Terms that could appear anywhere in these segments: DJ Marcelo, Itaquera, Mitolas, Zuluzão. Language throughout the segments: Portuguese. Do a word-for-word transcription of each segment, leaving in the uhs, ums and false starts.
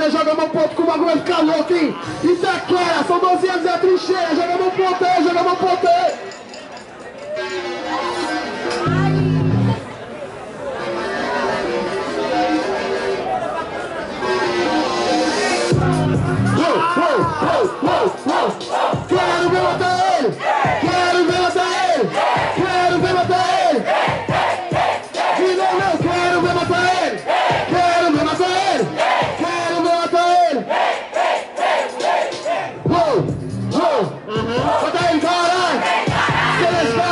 trincheira, joga meu ponto que o bagulho vai ficar louco, hein? Itaquera, são doze anos é trincheira, joga meu ponto aí, joga meu ponto aí. Quero ver matar ele! Quero ver matar ele! Quero ver matar ele! E não, não, quero ver matar ele! Quero ver matar ele! Quero ver matar ele! Uou! Uou! Mata ele, caralho! Beleza,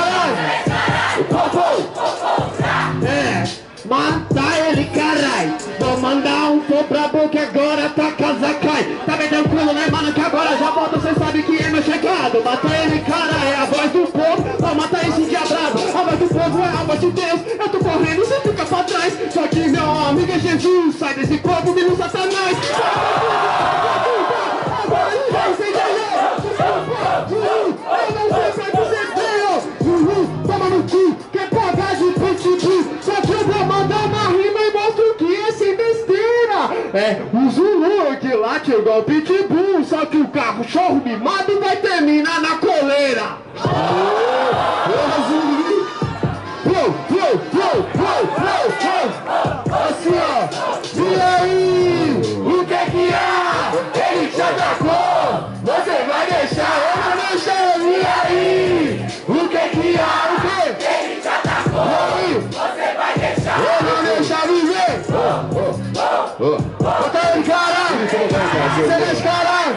caralho! É, mata ele, caralho! Vou mandar um pô pra boca agora, tá casa cai! Tá bem tranquilo, né, mano? Que agora já volta, cê sabe que é meu chegado. Mata ele, cara, é a voz do povo. Só mata esse diabrado. A voz do povo é a voz de Deus. Eu tô correndo, cê fica pra trás. Só que meu amigo é Jesus. Sai desse corpo, vira um satanás. Toma no cu, quer pagar de putibu. Só que eu vou mandar uma rima e mostro que é sem besteira. É, o Zulu de lá te igual pitbull. Só que o carro chorro mimado vai terminar na coleira. Flow, flow, flow, flow, flow, flow. Assim ó, e aí, o que é que há? Ele te atacou, você vai deixar, eu não deixo, e aí, o que é que há? O que? Ele te atacou, você vai deixar, eu não deixo viver. Oh, oh, oh, oh. Bota ele, caralho! Você deixa, caralho!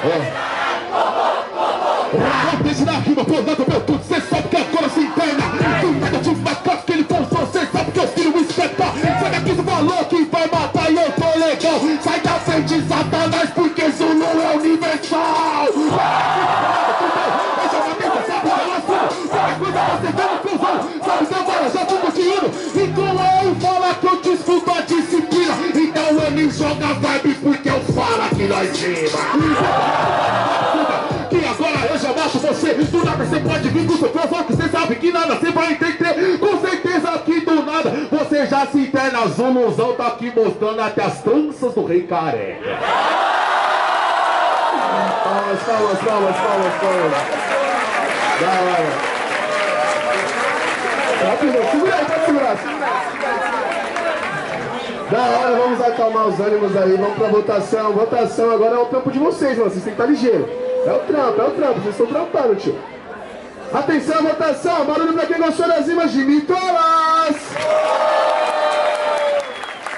Não deixe na rima, pô, nada, meu tudo, cê sabe que agora se engana. Tu pega de macaco que ele forçou, cê sabe que eu tiro o espetáculo. Sai daqui, você falou que vai matar e eu tô legal. Sai da frente, Satanás, porque Zulu é universal. Sabe que agora já tô conseguindo. E colou e fala que eu desculpa a disciplina. Então eu me jogo a vibe porque eu falo que nós rima. Que agora eu já mato você. Do nada você pode vir com o seu povo. Só que você sabe que nada você vai entender. Com certeza que do nada você já se interna. Zuluzão tá aqui mostrando até as tranças do rei careca. Palmas, palmas, palmas, palmas, palmas. Vai, vai, vai. Segura aí, pode segurar. Da hora, vamos acalmar os ânimos aí. Vamos pra votação. Votação agora é o trampo de vocês, mano. Vocês têm que estar ligeiro. É o trampo, é o trampo. Vocês estão trampando, tio. Atenção, votação. Barulho pra quem gostou das rimas de Mitolas.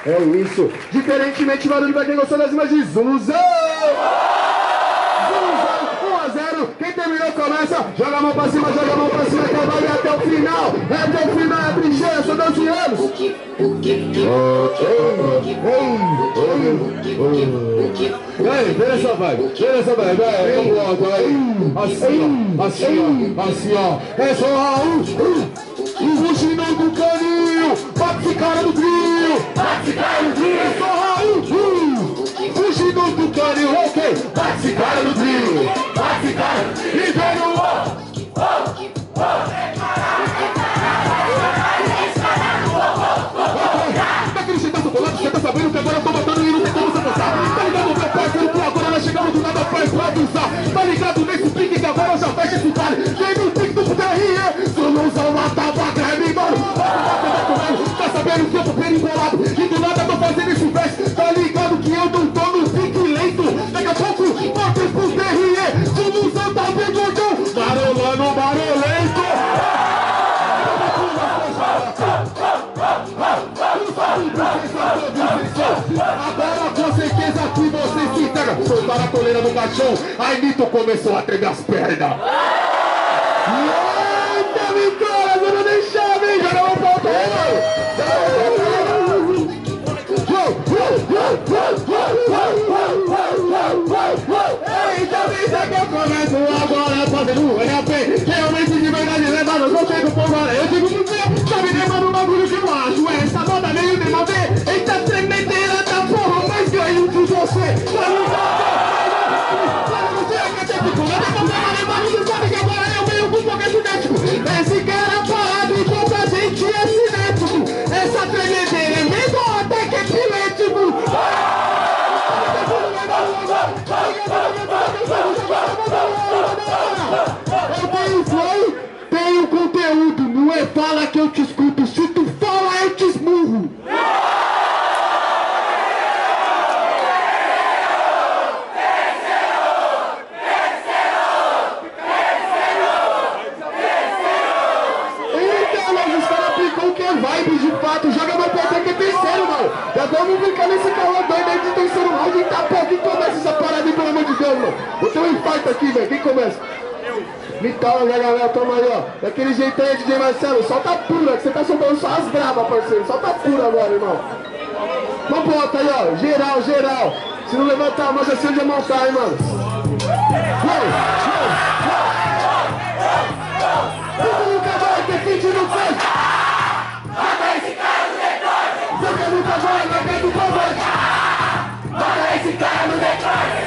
É isso. Diferentemente, barulho pra quem gostou das rimas de Zuluzão. Quem terminou começa, joga a mão pra cima, joga a mão pra cima, trabalha até o final. É até o final, é a trincheira, só doze anos. O que, o que, o aí, vem essa vibe, vem essa vibe, vem pro alto, aí. Assim, ó, assim, ó, assim, ó. É só um, um, um buchinão do caninho, bate esse cara no trio, bate esse cara no trio. É só um, um. Fugindo do carinho, ok? Bate esse cara no trio, bate esse cara no trio. E vem no oh, oh, oh. Daquele jeito bolado, você tá sabendo que agora eu tô matando e não tem como você passar. Tá ligado, meu parceiro, que agora nós chegamos do nada pra improvisar. Tá ligado nesse pique que agora eu já fecho esse vale. Vem no pique do P R E, Zuluzão mata vaca, é meu mano. Tá sabendo que eu tô bem embolado e do nada tô fazendo esse verso. Tá ligado que eu não tô no pique lento. Daqui a pouco, voltei pro P R E, Zuluzão tá bem gordão, barulhando, barulhento. Agora com certeza que você se entrega. Soltaram a coleira no caixão, aí Mito começou a tremer as pernas. Eita, Mitolas, eu não deixava, hein? Já não vou faltar, hein? Eita, Mitolas, que eu começo agora fazendo R P. Realmente de verdade leva no meu tempo, pô, galera. Eu digo muito bem, sabe, né, mano, o bagulho que eu acho. Essa moda meio de mal ver. Eita, tremedeira da porra, mas ganho de você. Pra não você, é que é típico. Eu tenho problema, né, mano, você sabe que agora eu venho com qualquer genético. Esse cara parado e contra a gente é cinético. Essa tremedeira é mesmo até que é pilético. corta aqui, velho. Quem começa? Eu. Mitolas, né, galera? Toma aí, ó. Daquele jeitão aí, D J Marcelo. Solta pura, que você tá soltando só as bravas, parceiro. Solta pura agora, irmão. Vamos pro outro aí, ó. Geral, geral. Se não levantar a mão, já sei onde eu montar, hein, mano. Você nunca vai ter fim de não fez. Mata esse cara no decote. Você nunca vai, vai cair do pavante. Mata esse cara no decote.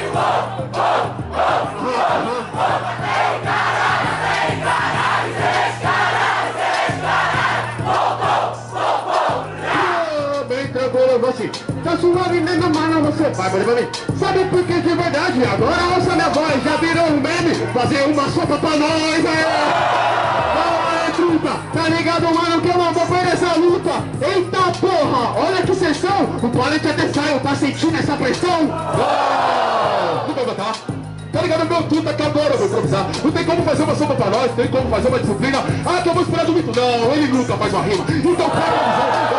Tá suando e nem mano você vai, mas vai. Sabe por que de verdade? Agora ouça minha voz, já virou um meme. Fazer uma sopa pra nós, é truta, tá ligado, mano, que eu não vou perder essa luta. Eita porra, olha que sessão. O palete até saiu, tá sentindo essa pressão? Oh! Não vai botar. Tá ligado, meu truta, que agora eu vou improvisar. Não tem como fazer uma sopa pra nós, tem como fazer uma disciplina. Ah, que eu vou esperar do mito. Não, ele nunca faz uma rima. Então para o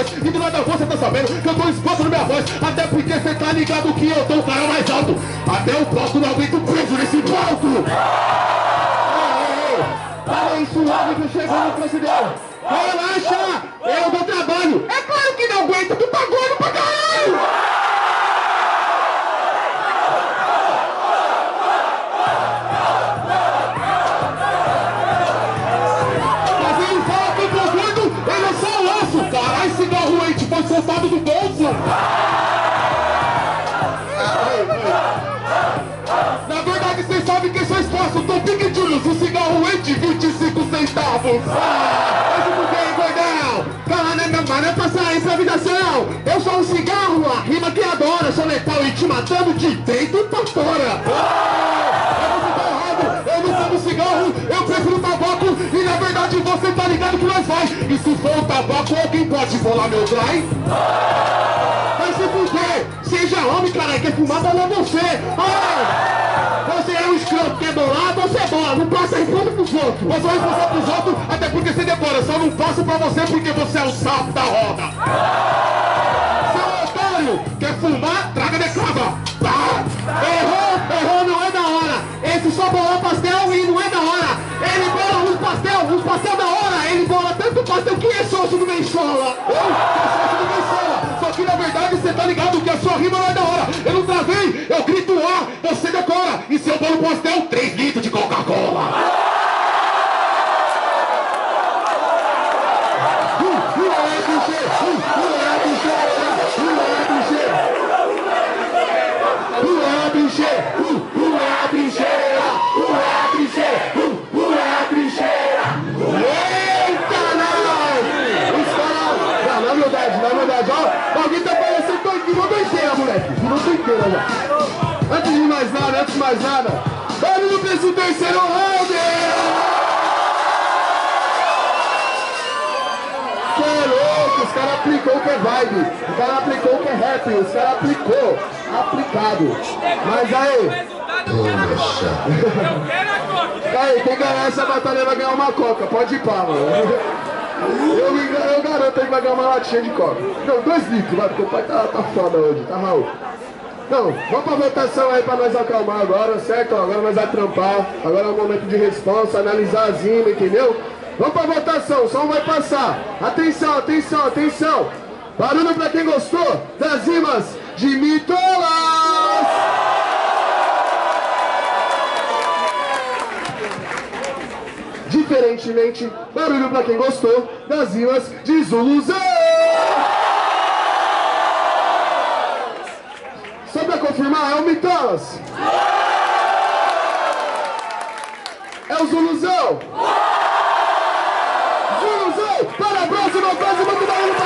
e do lado da voz você tá sabendo que eu tô exposto na minha voz. Até porque você tá ligado que eu tô o cara mais alto. Até o posto não aguento preso nesse palco. Fala aí suave que eu chego no considero. Relaxa, eu dou trabalho. É claro que não aguenta, tu tá gordo pra caralho. Soltado do bolso! Na verdade, vocês sabem que eu só espaço, tô pique Julius, um cigarro é de vinte e cinco centavos! Ah, mas eu não tenho gordão! Caralho, minha mano é pra sair pra vida real. Eu sou um cigarro, a rima que adora, sou letal e te matando de dentro pra fora! Ah, eu não fumo cigarro, eu prefiro tabaco, e na verdade você tá ligado que nós vai! E se for o tabaco, alguém pode bolar meu dry? Mas se fuder, seja homem, caralho, quer fumar, bola você! Ah, você é um escroto, quer bolar, você bola, não passa resposta pros outros! Você vai passar pros outros, até porque você devora, só não passa pra você porque você é o sapo da roda! Seu otário, quer fumar, traga de cava! Ah, errou, errou, não é da hora! Esse só bolou pastel e não é da hora! Ele bola os pastel, os pastel da hora, ele bola tanto pastel que é sócio do Menchola. Uh, é sócio do Menchola. Só que na verdade você tá ligado que a sua rima não é da hora. Eu não travei, eu grito ah, você decora. E se eu bolo pastel, três litros de Coca-Cola. Alguém tá parecendo todinho, doideira, moleque. Virou doideira já. Antes de mais nada, antes de mais nada, barulho pra esse terceiro round! Que é louco, os caras aplicou o que é vibe, os caras aplicou o que é rap, os caras aplicou, aplicado. Mas aí. Aí, quem ganhar essa batalha vai ganhar uma coca, pode ir pá, mano. Eu, eu garanto que vai ganhar uma latinha de coca. Não, dois litros, vai, porque o pai tá, tá foda hoje, tá Raul. Não, vamos pra votação aí pra nós acalmar agora, certo? Agora nós vamos trampar, agora é o momento de responsa, analisar as rimas, entendeu? Vamos pra votação, o som vai passar. Atenção, atenção, atenção. Barulho pra quem gostou das rimas de Mitolas. Diferentemente, barulho pra quem gostou das rimas de Zuluzão! Só pra confirmar, é o Mitolas! É o Zuluzão! Zuluzão! Para a próxima, próxima, muito barulho!